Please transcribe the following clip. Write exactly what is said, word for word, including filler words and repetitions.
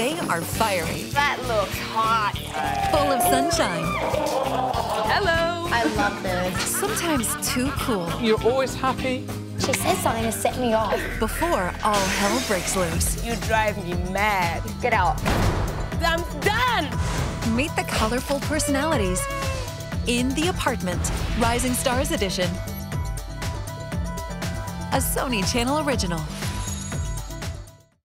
They are fiery. That looks hot. Full of sunshine. Hello. I love this. Sometimes too cool. You're always happy. She says something to set me off. Before all hell breaks loose. You drive me mad. Get out. I'm done. Meet the colorful personalities in The Apartment, Rising Stars Edition. A Sony Channel original.